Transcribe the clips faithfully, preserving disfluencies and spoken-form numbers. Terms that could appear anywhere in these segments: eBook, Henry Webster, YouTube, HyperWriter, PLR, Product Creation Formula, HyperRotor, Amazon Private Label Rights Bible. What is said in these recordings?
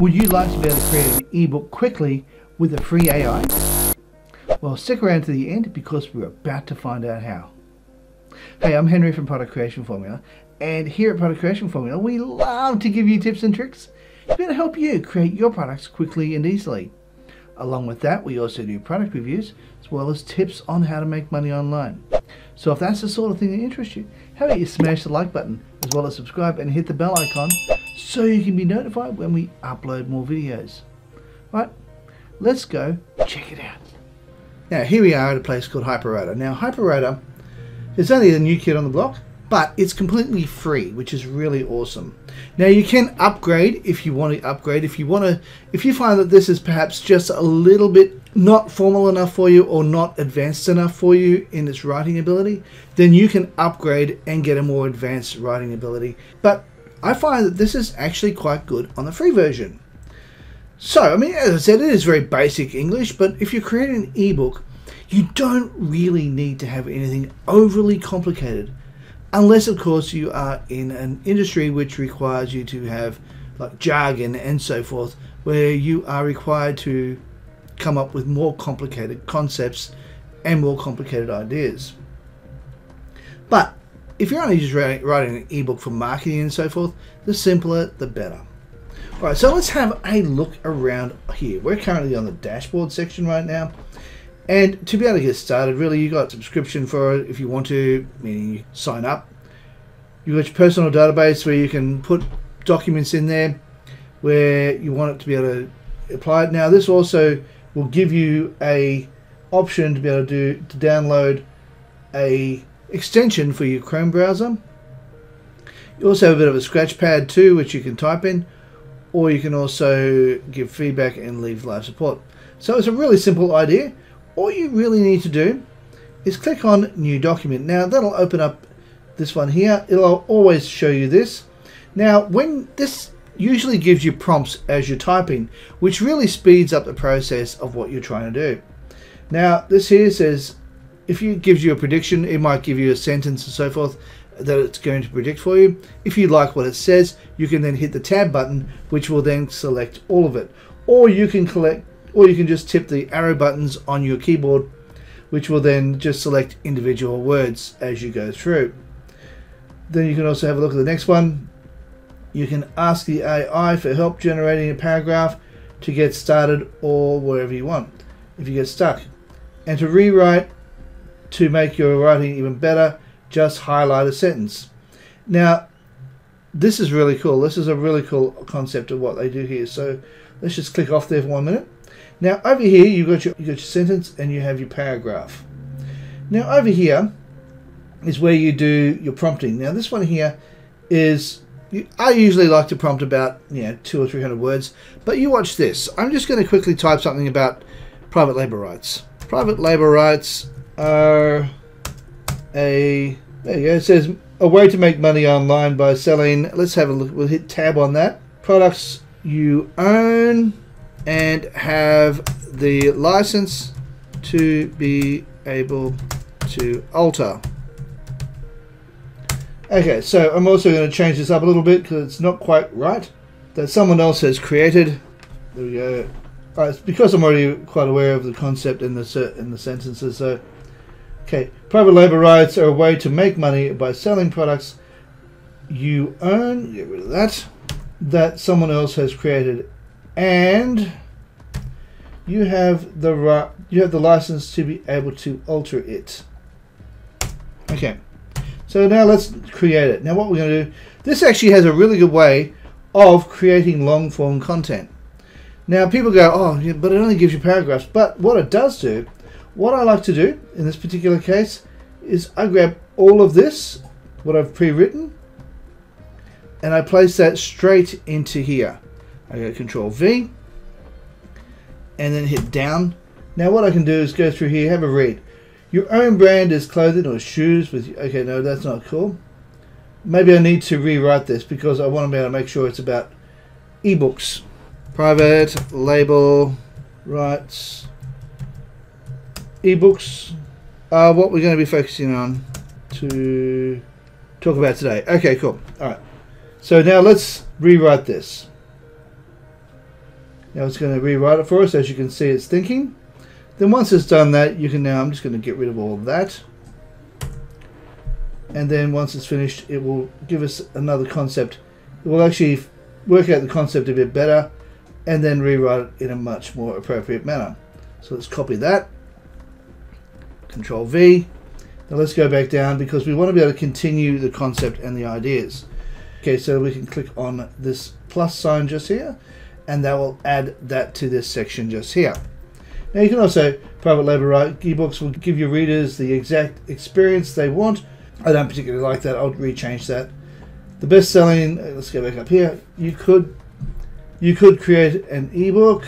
Would you like to be able to create an ebook quickly with a free A I? Well, stick around to the end because we're about to find out how. Hey, I'm Henry from Product Creation Formula, and here at Product Creation Formula, we love to give you tips and tricks to be able to help you create your products quickly and easily. Along with that, we also do product reviews as well as tips on how to make money online. So if that's the sort of thing that interests you, how about you smash the like button as well as subscribe and hit the bell icon so you can be notified when we upload more videos. Right, let's go check it out. Now here we are at a place called HyperRotor. Now HyperRotor is only the new kid on the block, but it's completely free, which is really awesome. Now you can upgrade if you want to upgrade. If you want to, if you find that this is perhaps just a little bit not formal enough for you or not advanced enough for you in its writing ability, then you can upgrade and get a more advanced writing ability. But I find that this is actually quite good on the free version. So, I mean, as I said, it is very basic English, but if you're creating an ebook, you don't really need to have anything overly complicated. Unless, of course, you are in an industry which requires you to have like jargon and so forth, where you are required to come up with more complicated concepts and more complicated ideas. But if you're only just writing an ebook for marketing and so forth, the simpler, the better. All right, so let's have a look around here. We're currently on the dashboard section right now. And to be able to get started, really, you got subscription for it if you want to, meaning you sign up. You got your personal database where you can put documents in there where you want it to be able to apply it. Now, this also will give you a option to be able to do to download a extension for your Chrome browser. You also have a bit of a scratch pad too, which you can type in, or you can also give feedback and leave live support. So it's a really simple idea. All you really need to do is click on new document. Now that'll open up this one here. It'll always show you this. Now when this usually gives you prompts as you're typing, which really speeds up the process of what you're trying to do. Now this here says, if it gives you a prediction, it might give you a sentence and so forth that it's going to predict for you. If you like what it says, you can then hit the tab button, which will then select all of it. Or you can collect Or you can just tip the arrow buttons on your keyboard, which will then just select individual words as you go through. Then you can also have a look at the next one. You can ask the A I for help generating a paragraph to get started or wherever you want if you get stuck. And to rewrite, to make your writing even better, just highlight a sentence. Now, this is really cool. This is a really cool concept of what they do here. So let's just click off there for one minute. Now over here you've got your, you got your sentence and you have your paragraph. Now over here is where you do your prompting. Now this one here is, I usually like to prompt about, you know, two or three hundred words, but you watch this. I'm just going to quickly type something about private labor rights. Private labor rights are a, there you go, it says a way to make money online by selling, let's have a look, we'll hit tab on that, products you own and have the license to be able to alter. Okay, so I'm also going to change this up a little bit because it's not quite right, that someone else has created. There we go. All right, because I'm already quite aware of the concept in the in the sentences. So, okay, private labor rights are a way to make money by selling products you own. Get rid of that. That someone else has created. And you have the right, you have the license to be able to alter it. Okay, so now let's create it. Now what we're going to do, this actually has a really good way of creating long form content. Now people go, oh, yeah, but it only gives you paragraphs. But what it does do, what I like to do in this particular case is I grab all of this, what I've pre-written, and I place that straight into here. I go Control V and then hit down. Now what I can do is go through here, have a read. Your own brand is clothing or shoes with, okay, no, that's not cool. Maybe I need to rewrite this because I want to be able to make sure it's about ebooks. Private label rights ebooks are what we're going to be focusing on to talk about today. Okay, cool. All right. So now let's rewrite this. Now it's going to rewrite it for us. As you can see, it's thinking. Then once it's done that, you can now, I'm just going to get rid of all of that. And then once it's finished, it will give us another concept. It will actually work out the concept a bit better and then rewrite it in a much more appropriate manner. So let's copy that. Control V. Now let's go back down because we want to be able to continue the concept and the ideas. Okay, so we can click on this plus sign just here, and that will add that to this section just here. Now you can also, private label right ebooks will give your readers the exact experience they want. I don't particularly like that. I'll rechange that. The best-selling. Let's go back up here. You could, you could create an ebook.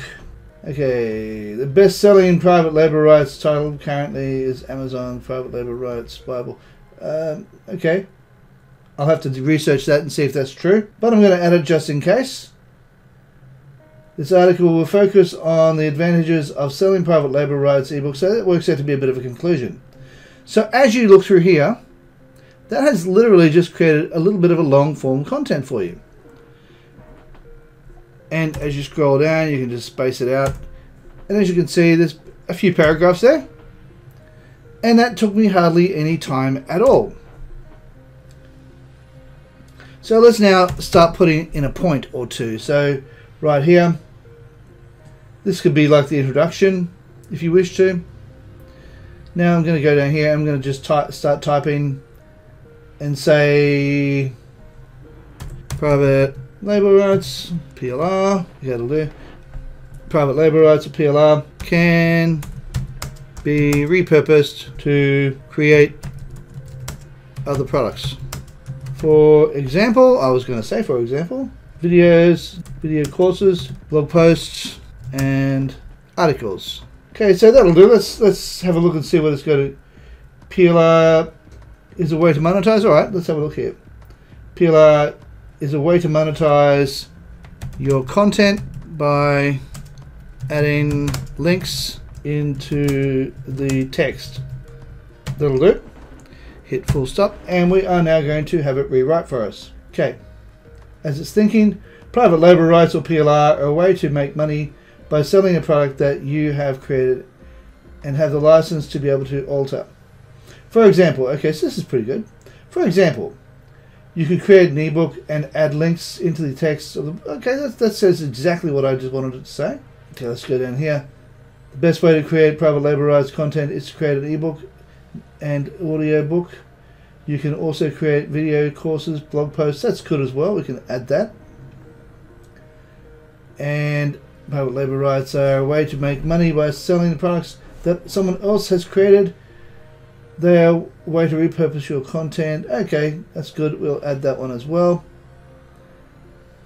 Okay, the best-selling private label rights title currently is Amazon Private Label Rights Bible. Um, okay, I'll have to research that and see if that's true. But I'm going to add it just in case. This article will focus on the advantages of selling private label rights ebooks. So that works out to be a bit of a conclusion. So as you look through here, that has literally just created a little bit of a long-form content for you. And as you scroll down, you can just space it out. And as you can see, there's a few paragraphs there. And that took me hardly any time at all. So let's now start putting in a point or two. So right here, this could be like the introduction, if you wish to. Now I'm going to go down here. I'm going to just ty- start typing and say private label rights, P L R, you gotta do private label rights or P L R can be repurposed to create other products. For example, I was gonna say for example, videos, video courses, blog posts, and articles. Okay, so that'll do. Let's let's have a look and see what it's gonna P L R is a way to monetize. Alright, let's have a look here. P L R is a way to monetize your content by adding links into the text. That'll do. Hit full stop, and we are now going to have it rewrite for us. Okay, as it's thinking, private label rights or P L R are a way to make money by selling a product that you have created and have the license to be able to alter. For example, okay, so this is pretty good. For example, you could create an ebook and add links into the text of the, okay, that, that says exactly what I just wanted it to say. Okay, let's go down here. The best way to create private label rights content is to create an ebook and audio book. You can also create video courses, blog posts. That's good as well. We can add that. And private label rights are a way to make money by selling the products that someone else has created. They're a way to repurpose your content. Okay, that's good. We'll add that one as well.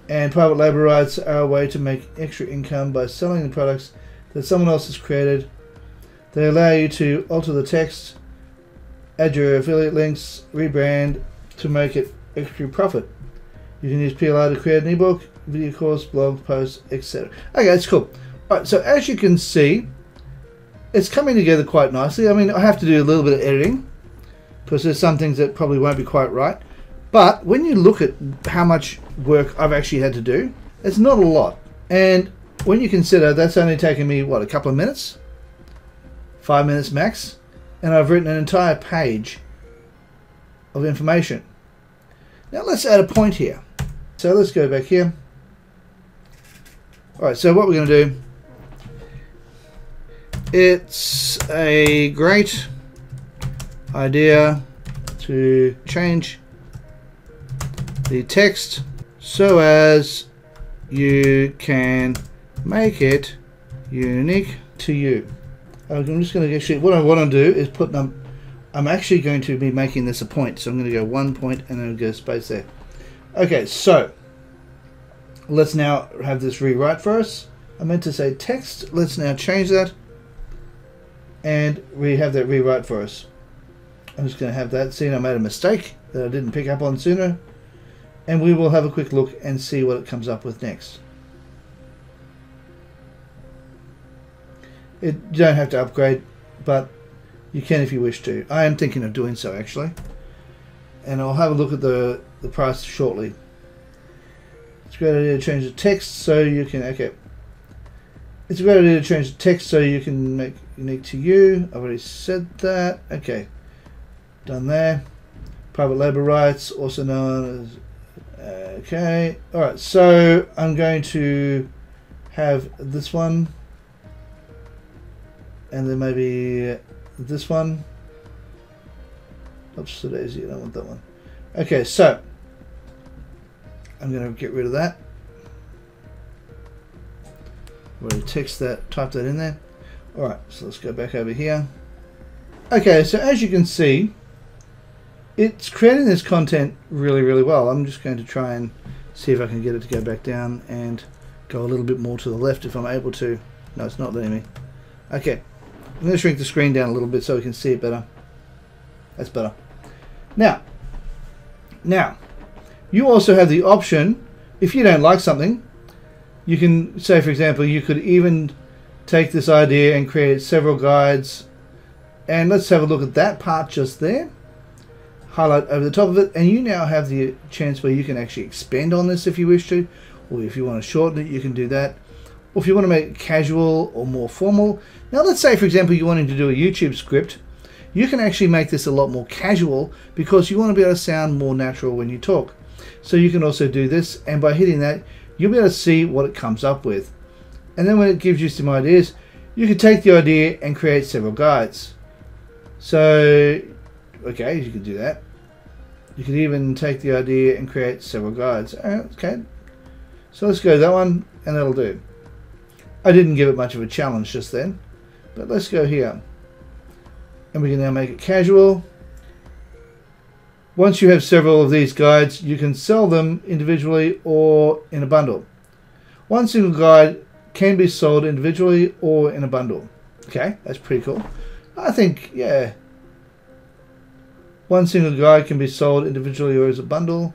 And private label rights are a way to make extra income by selling the products that someone else has created. They allow you to alter the text, add your affiliate links, rebrand to make it extra profit. You can use P L R to create an ebook, video course, blog post, et cetera. Okay, that's cool. All right, so as you can see, it's coming together quite nicely. I mean, I have to do a little bit of editing because there's some things that probably won't be quite right. But when you look at how much work I've actually had to do, it's not a lot. And when you consider that's only taken me, what, a couple of minutes? Five minutes max. And I've written an entire page of information. Now let's add a point here. So let's go back here. All right, so what we're going to do, it's a great idea to change the text so as you can make it unique to you. I'm just going to actually, what I want to do is put them, I'm actually going to be making this a point. So I'm going to go one point and then go space there. Okay, so let's now have this rewrite for us. I meant to say text. Let's now change that. And we have that rewrite for us. I'm just going to have that. See, I made a mistake that I didn't pick up on sooner. And we will have a quick look and see what it comes up with next. It, you don't have to upgrade, but you can if you wish to. I am thinking of doing so, actually. And I'll have a look at the, the price shortly. It's a great idea to change the text so you can... Okay. It's a great idea to change the text so you can make unique to you. I've already said that. Okay, done there. Private label rights, also known as, okay. All right, so I'm going to have this one, and then maybe this one. Oops, so daisy, I don't want that one. Okay, so I'm going to get rid of that. We'll text that, type that in there. All right, so let's go back over here. Okay, so as you can see, it's creating this content really, really well. I'm just going to try and see if I can get it to go back down and go a little bit more to the left if I'm able to. No, it's not letting me. Okay, I'm going to shrink the screen down a little bit so we can see it better. That's better. Now, now, you also have the option, if you don't like something, you can say, for example, you could even take this idea and create several guides. And let's have a look at that part just there. Highlight over the top of it, and you now have the chance where you can actually expand on this if you wish to, or if you want to shorten it, you can do that, or if you want to make it casual or more formal. Now let's say, for example, you're wanting to do a YouTube script. You can actually make this a lot more casual because you want to be able to sound more natural when you talk. So you can also do this, and by hitting that, you'll be able to see what it comes up with. And then when it gives you some ideas, you can take the idea and create several guides. So, okay, you can do that. You can even take the idea and create several guides. Okay, so let's go that one, and that'll do. I didn't give it much of a challenge just then, but let's go here. And we can now make it casual. Once you have several of these guides, you can sell them individually or in a bundle. One single guide can be sold individually or in a bundle. Okay, that's pretty cool. I think, yeah. One single guide can be sold individually or as a bundle.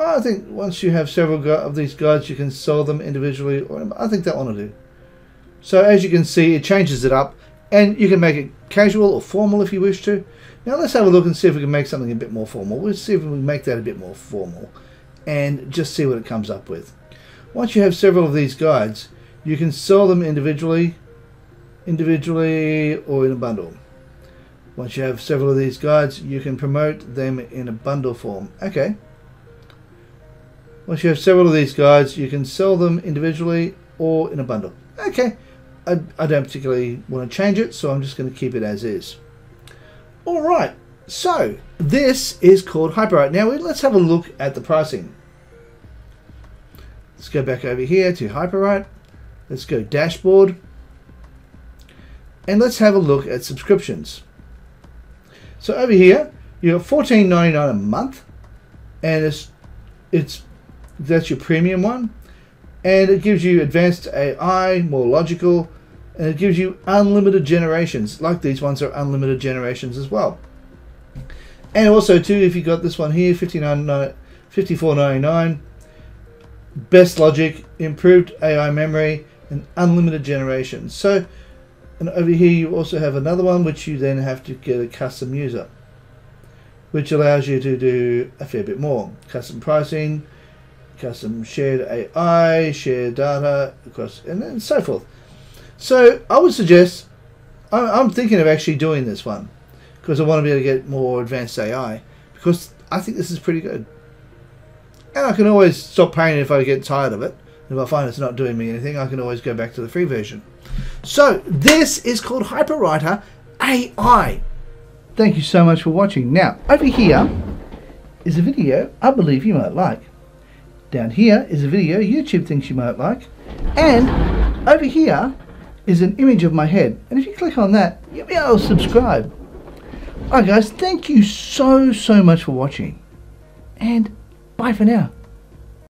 I think once you have several of these guides, you can sell them individually. Or I think that one will do. So as you can see, it changes it up, and you can make it casual or formal if you wish to. Now let's have a look and see if we can make something a bit more formal. We'll see if we can make that a bit more formal, and just see what it comes up with. Once you have several of these guides, you can sell them individually, individually or in a bundle. Once you have several of these guides, you can promote them in a bundle form. Okay. Once you have several of these guides, you can sell them individually or in a bundle. Okay. I, I don't particularly want to change it, so I'm just going to keep it as is. All right. So this is called HyperRight. Now let's have a look at the pricing. Let's go back over here to HyperRight. Let's go dashboard. And let's have a look at subscriptions. So over here, you have fourteen ninety-nine a month, and it's it's that's your premium one, and it gives you advanced A I, more logical, and it gives you unlimited generations. Like these ones are unlimited generations as well. And also too, if you got this one here, fifty-nine, fifty-four ninety-nine, best logic, improved A I memory, and unlimited generations. So. And over here you also have another one which you then have to get a custom user, which allows you to do a fair bit more. Custom pricing, custom shared A I, shared data, across, and then so forth. So I would suggest, I'm thinking of actually doing this one because I want to be able to get more advanced A I, because I think this is pretty good. And I can always stop paying if I get tired of it. If I find it's not doing me anything, I can always go back to the free version. So this is called HyperWriter A I. Thank you so much for watching. Now, over here is a video I believe you might like. Down here is a video YouTube thinks you might like. And over here is an image of my head. And if you click on that, you'll be able to subscribe. Alright guys, thank you so, so much for watching. And bye for now.